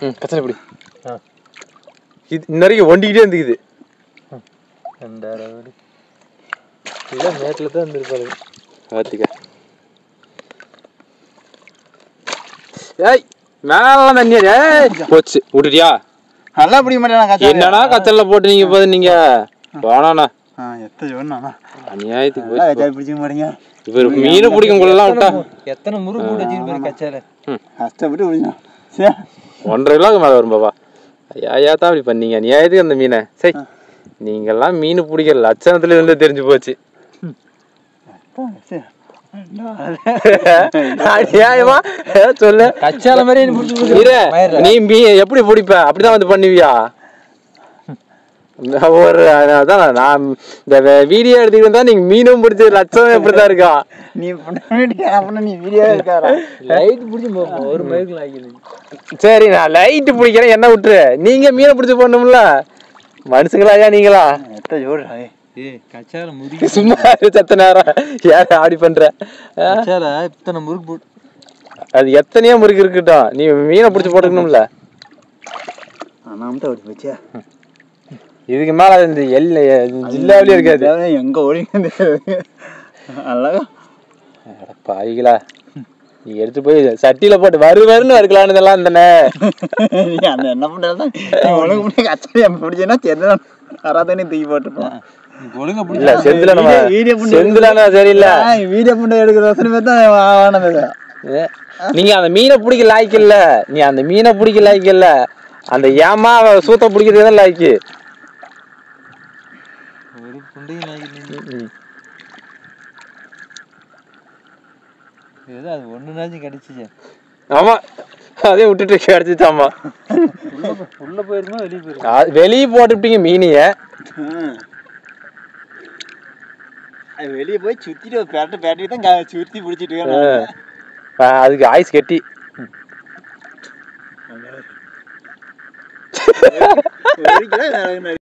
கச்சனை பிடி. இது நிறைய ஒண்டிக்கிட்டே இருந்துக்குது. இல்லை நேரத்தில் தான் இருந்திருப்பாரு. பார்த்துக்க ஏய் மேல தண்ணியா போச்சு விட்டுட்டியா? நல்லா பிடிக்க மாட்டேன். என்னன்னா கச்சல்ல போட்டு நீங்க போது நீங்க போனாண்ணா ஒன்றரை கிலோக்கு மேல வரும் பாபா. ஐயா தான் அப்படி பண்ணீங்க நியாயத்துக்கு அந்த மீனை. சரி நீங்கெல்லாம் மீன் பிடிக்க லட்சணத்துல இருந்து தெரிஞ்சு போச்சு. சொல்லு கச்சால மாதிரி நீ எப்படி பிடிப்ப? அப்படிதான் வந்து பண்ணுவியா? ஒரு அதான் நான் இந்த வீடியோ எடுத்துக்கிட்டு தான் நீங்க மீனும் பிடிச்ச லட்சம் எப்படிதான் இருக்கா? சரி நான் லைட்டு பிடிக்கிறேன் என்ன விட்டுரு. நீங்க மீனை பிடிச்சி போடணும்ல மனுஷங்களா? ஐயா நீங்களா சும்மா சத்த நேரம் யாரு ஆடி பண்ற? அது எத்தனையோ முறுக்கு இருக்கட்டும் நீ மீனை பிடிச்சி போட்டுக்கணும்ல. இதுக்கு மேல இந்த ஜில்லாவிலே இருக்காது. எங்க ஓடிங்களா நீ எடுத்து போய் சட்டியில போட்டு வருவாருன்னு இருக்கலான்னு இதெல்லாம் தானே. என்ன பண்றதுதான் வராதானே தூக்கி போட்டுப்போம். சரியில்ல வீடியோ பண்ண எடுக்கிறத நீங்க அந்த மீனை பிடிக்க லாய்க்கல. நீ அந்த மீனை பிடிக்க லாய்க்கல. அந்த ஏமா சூத்த பிடிக்கிறதுதான் லாய்க்கு. வெளியே போட்டுட்டீங்க மீனிய வெளியே போய் சுத்தி பிடிச்சிட்டு அதுக்கு ஐஸ் கட்டி